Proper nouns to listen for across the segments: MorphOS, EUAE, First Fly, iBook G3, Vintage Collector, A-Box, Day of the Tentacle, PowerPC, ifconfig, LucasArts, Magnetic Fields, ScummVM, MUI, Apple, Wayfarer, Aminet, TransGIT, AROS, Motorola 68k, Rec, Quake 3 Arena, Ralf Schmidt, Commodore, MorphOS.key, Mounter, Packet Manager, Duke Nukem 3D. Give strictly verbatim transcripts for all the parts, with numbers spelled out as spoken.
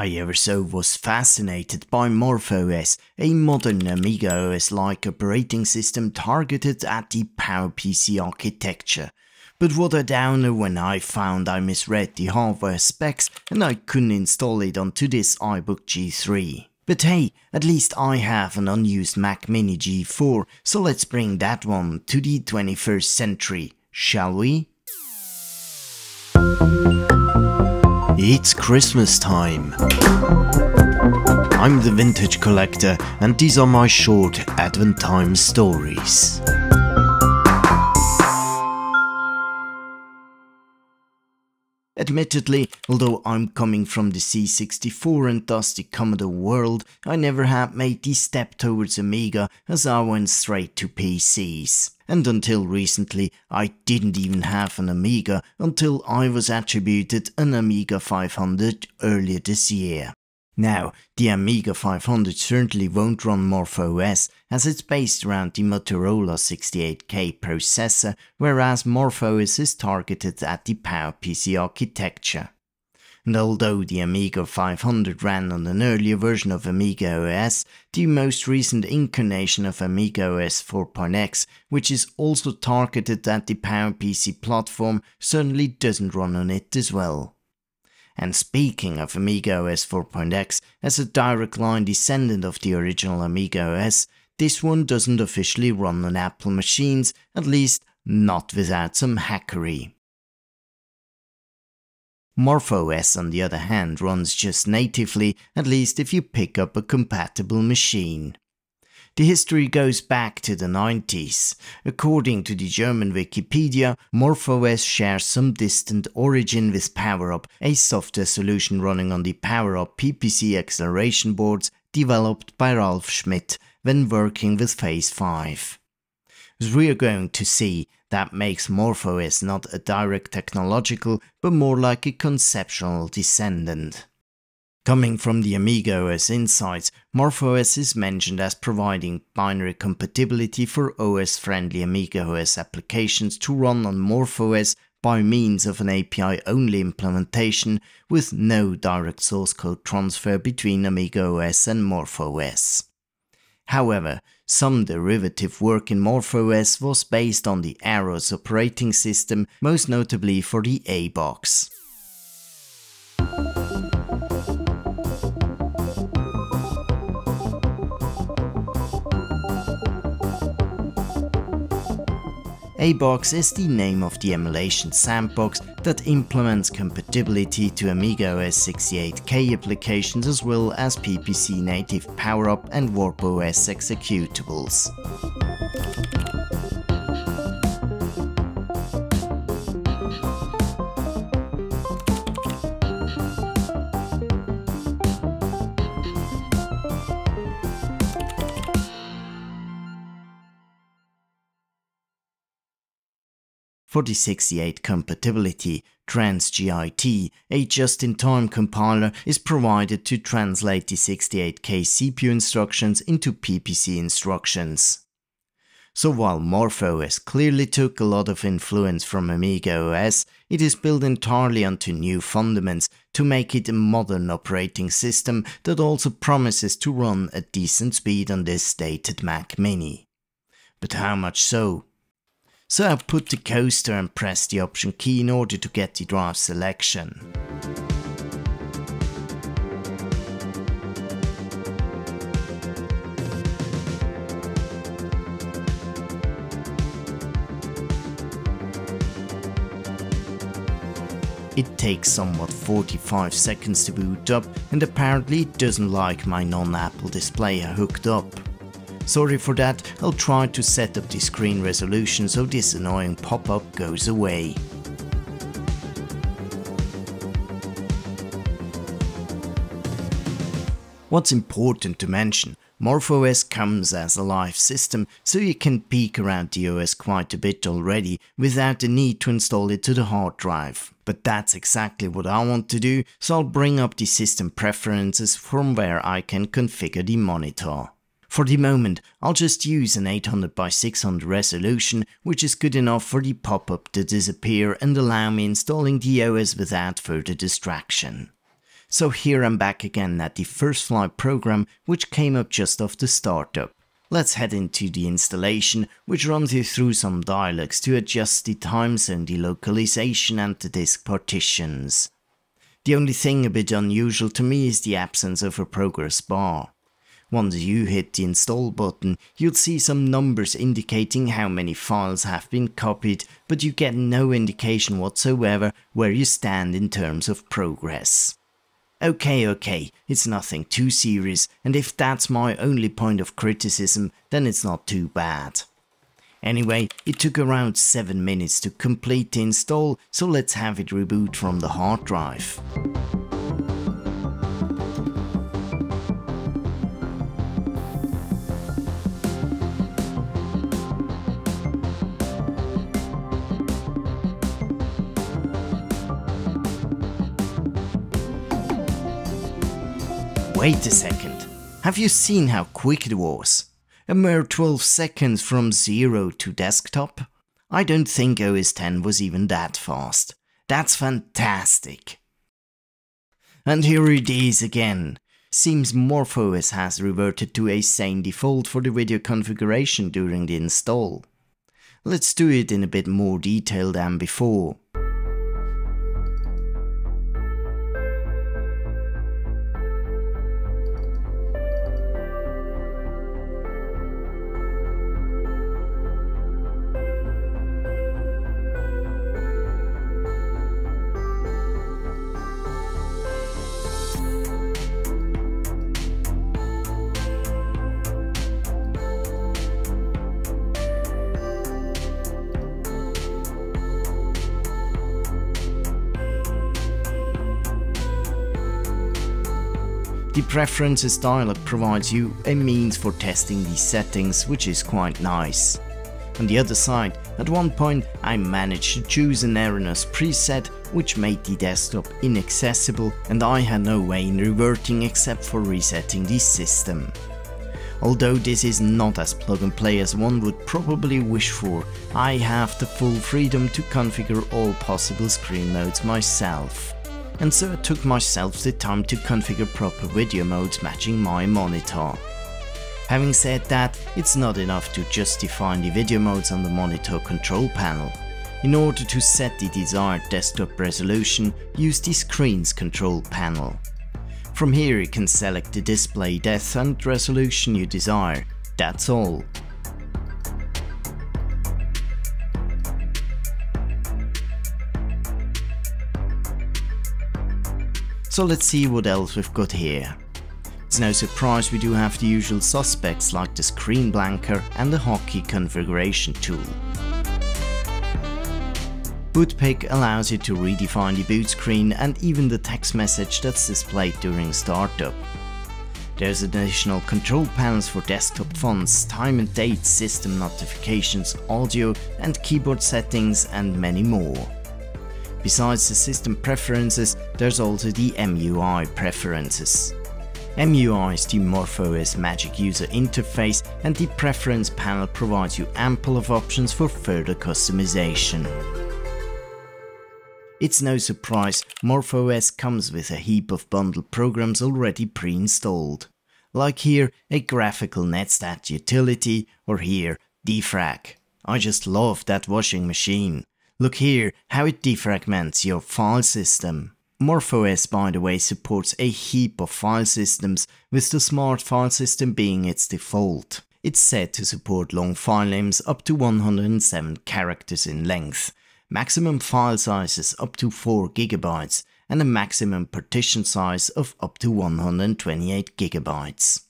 I ever so was fascinated by MorphOS, a modern AmigaOS-like operating system targeted at the PowerPC architecture. But what a downer when I found I misread the hardware specs and I couldn't install it onto this iBook G three. But hey, at least I have an unused Mac mini G four, so let's bring that one to the twenty-first century, shall we? It's Christmas time! I'm the Vintage Collector and these are my short Advent time stories. Admittedly, although I'm coming from the C sixty-four and thus the Commodore world, I never had made the step towards Amiga as I went straight to P Cs. And until recently, I didn't even have an Amiga until I was attributed an Amiga five hundred earlier this year. Now, the Amiga five hundred certainly won't run MorphOS, as it's based around the Motorola sixty-eight K processor, whereas MorphOS is targeted at the PowerPC architecture. And although the Amiga five hundred ran on an earlier version of AmigaOS, the most recent incarnation of AmigaOS four point x, which is also targeted at the PowerPC platform, certainly doesn't run on it as well. And speaking of AmigaOS four point x, as a direct line descendant of the original AmigaOS, this one doesn't officially run on Apple machines, at least not without some hackery. MorphOS, on the other hand, runs just natively, at least if you pick up a compatible machine. The history goes back to the nineties. According to the German Wikipedia, MorphOS shares some distant origin with PowerUp, a software solution running on the PowerUp P P C acceleration boards developed by Ralf Schmidt when working with Phase five. As we are going to see, that makes MorphOS not a direct technological, but more like a conceptual descendant. Coming from the AmigaOS insights, MorphOS is mentioned as providing binary compatibility for O S-friendly AmigaOS applications to run on MorphOS by means of an A P I-only implementation with no direct source code transfer between AmigaOS and MorphOS. However, some derivative work in MorphOS was based on the AROS operating system, most notably for the A-Box. A-Box is the name of the emulation sandbox that implements compatibility to AmigaOS sixty-eight K applications as well as P P C native PowerUp and WarpOS executables. For the sixty-eight compatibility, TransGIT, a just-in-time compiler, is provided to translate the sixty-eight K C P U instructions into P P C instructions. So while MorphOS clearly took a lot of influence from AmigaOS, it is built entirely onto new fundaments to make it a modern operating system that also promises to run at decent speed on this dated Mac mini. But how much so? So I put the coaster and press the option key in order to get the drive selection. It takes somewhat forty-five seconds to boot up and apparently it doesn't like my non-Apple display I hooked up. Sorry for that, I'll try to set up the screen resolution so this annoying pop-up goes away. What's important to mention, MorphOS comes as a live system, so you can peek around the O S quite a bit already without the need to install it to the hard drive. But that's exactly what I want to do, so I'll bring up the system preferences from where I can configure the monitor. For the moment, I'll just use an eight hundred by six hundred resolution, which is good enough for the pop-up to disappear and allow me installing the O S without further distraction. So here I'm back again at the First Fly program, which came up just after startup. Let's head into the installation, which runs you through some dialogues to adjust the time zone, the localization and the disk partitions. The only thing a bit unusual to me is the absence of a progress bar. Once you hit the install button, you'll see some numbers indicating how many files have been copied, but you get no indication whatsoever where you stand in terms of progress. Okay, okay, it's nothing too serious, and if that's my only point of criticism, then it's not too bad. Anyway, it took around seven minutes to complete the install, so let's have it reboot from the hard drive. Wait a second, have you seen how quick it was? A mere twelve seconds from zero to desktop? I don't think O S ten was even that fast. That's fantastic! And here it is again. Seems MorphOS has reverted to a sane default for the video configuration during the install. Let's do it in a bit more detail than before. The Preferences dialog provides you a means for testing these settings, which is quite nice. On the other side, at one point I managed to choose an erroneous preset, which made the desktop inaccessible, and I had no way in reverting except for resetting the system. Although this is not as plug-and-play as one would probably wish for, I have the full freedom to configure all possible screen modes myself. And so I took myself the time to configure proper video modes matching my monitor. Having said that, it's not enough to just define the video modes on the monitor control panel. In order to set the desired desktop resolution, use the Screens control panel. From here you can select the display depth and resolution you desire. That's all. So let's see what else we've got here. It's no surprise we do have the usual suspects like the screen blanker and the hotkey configuration tool. BootPick allows you to redefine the boot screen and even the text message that's displayed during startup. There's additional control panels for desktop fonts, time and date, system notifications, audio and keyboard settings and many more. Besides the system preferences, there's also the M U I preferences. M U I is the MorphOS magic user interface, and the preference panel provides you ample of options for further customization. It's no surprise, MorphOS comes with a heap of bundled programs already pre-installed. Like here, a graphical netstat utility, or here, Defrag. I just love that washing machine. Look here how it defragments your file system. MorphOS, by the way, supports a heap of file systems, with the Smart File System being its default. It's said to support long file names up to one hundred seven characters in length, maximum file sizes up to four gigabytes and a maximum partition size of up to one hundred twenty-eight gigabytes.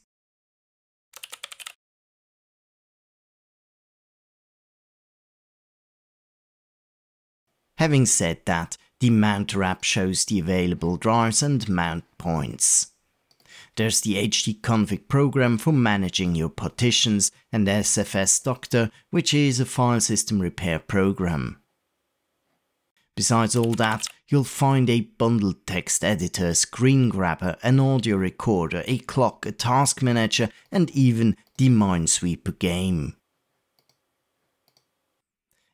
Having said that, the Mounter app shows the available drives and mount points. There's the H D config program for managing your partitions and S F S Doctor, which is a file system repair program. Besides all that, you'll find a bundled text editor, screen grabber, an audio recorder, a clock, a task manager and even the Minesweeper game.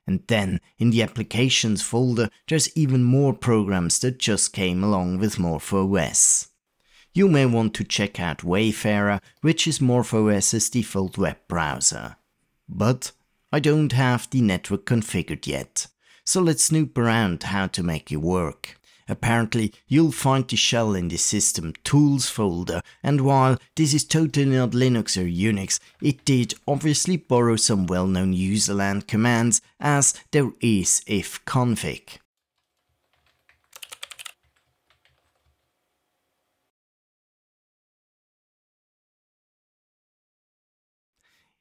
And then, in the Applications folder, there's even more programs that just came along with MorphOS. You may want to check out Wayfarer, which is MorphOS's default web browser. But I don't have the network configured yet, so let's snoop around how to make it work. Apparently, you'll find the shell in the System Tools folder, and while this is totally not Linux or Unix, it did obviously borrow some well-known userland commands, as there is ifconfig.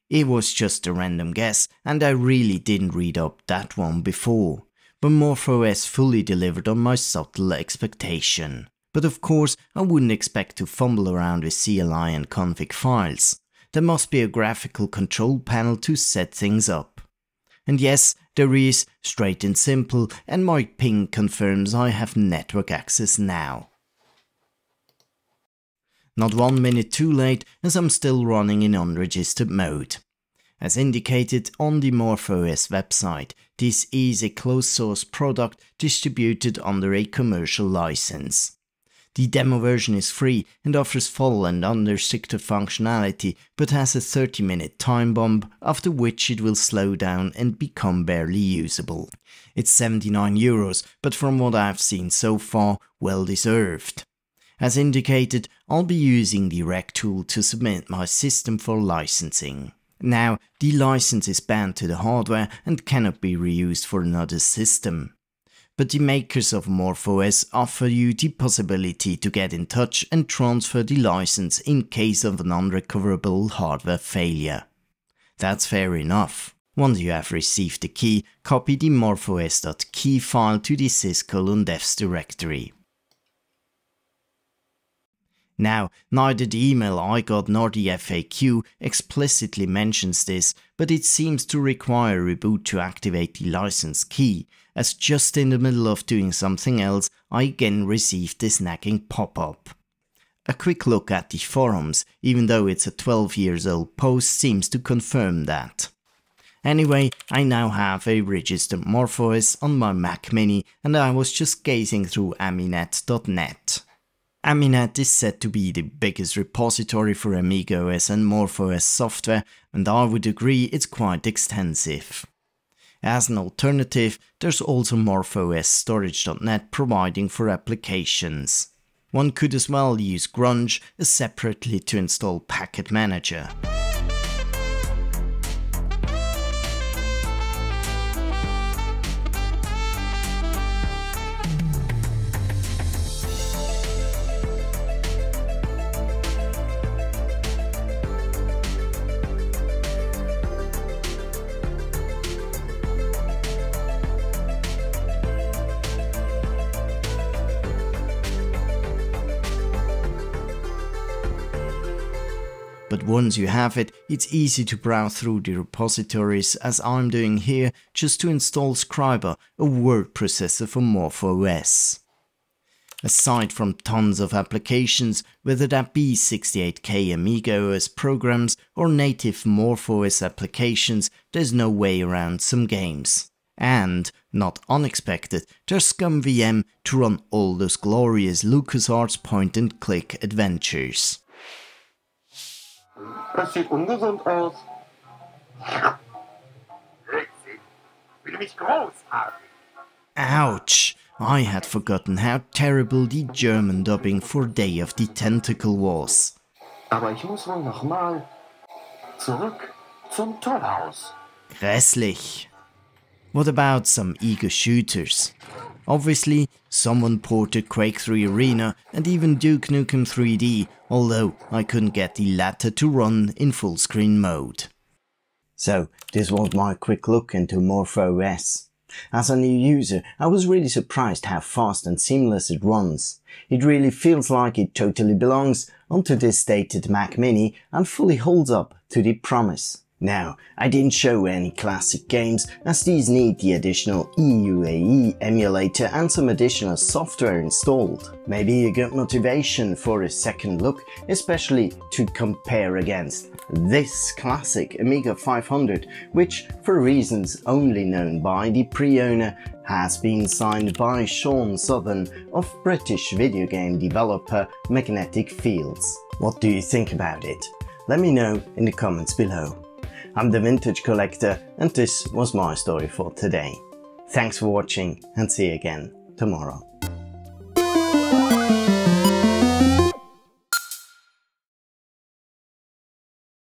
It was just a random guess, and I really didn't read up that one before. But MorphOS fully delivered on my subtle expectation. But of course, I wouldn't expect to fumble around with C L I and config files. There must be a graphical control panel to set things up. And yes, there is, straight and simple, and my ping confirms I have network access now. Not one minute too late, as I'm still running in unregistered mode. As indicated on the MorphOS website, this is a closed source product distributed under a commercial license. The demo version is free and offers full and unrestricted functionality, but has a thirty minute time bomb, after which it will slow down and become barely usable. It's seventy-nine euros, but from what I've seen so far, well deserved. As indicated, I'll be using the Rec tool to submit my system for licensing. Now, the license is bound to the hardware and cannot be reused for another system. But the makers of MorphOS offer you the possibility to get in touch and transfer the license in case of an unrecoverable hardware failure. That's fair enough. Once you have received the key, copy the MorphOS.key file to the sys colon defs directory. Now, neither the email I got nor the F A Q explicitly mentions this, but it seems to require a reboot to activate the license key, as just in the middle of doing something else, I again received this nagging pop-up. A quick look at the forums, even though it's a twelve years old post, seems to confirm that. Anyway, I now have a registered MorphOS on my Mac mini, and I was just gazing through Aminet dot net. Aminet is said to be the biggest repository for AmigaOS and MorphOS software, and I would agree it's quite extensive. As an alternative, there's also MorphOS Storage dot net providing for applications. One could as well use Grunge separately to install Packet Manager. But once you have it, it's easy to browse through the repositories, as I'm doing here, just to install Scriber, a word processor for MorphOS. Aside from tons of applications, whether that be sixty-eight K AmigaOS programs or native MorphOS applications, there's no way around some games. And, not unexpected, there's ScummVM to run all those glorious LucasArts point-and-click adventures. Das sieht ungesund aus. Witzig. Fühle mich großartig. Ouch! I had forgotten how terrible the German dubbing for Day of the Tentacle was. Aber ich muss wohl nochmal zurück zum Tollhaus. Grässlich. What about some eager shooters? Obviously, someone ported Quake three Arena and even Duke Nukem three D, although I couldn't get the latter to run in full screen mode. So, this was my quick look into MorphOS. As a new user, I was really surprised how fast and seamless it runs. It really feels like it totally belongs onto this dated Mac mini and fully holds up to the promise. Now, I didn't show any classic games as these need the additional E U A E emulator and some additional software installed. Maybe you got motivation for a second look, especially to compare against this classic Amiga five hundred, which, for reasons only known by the pre-owner, has been signed by Sean Southern of British video game developer Magnetic Fields. What do you think about it? Let me know in the comments below. I'm the Vintage Collector and this was my story for today. Thanks for watching and see you again tomorrow.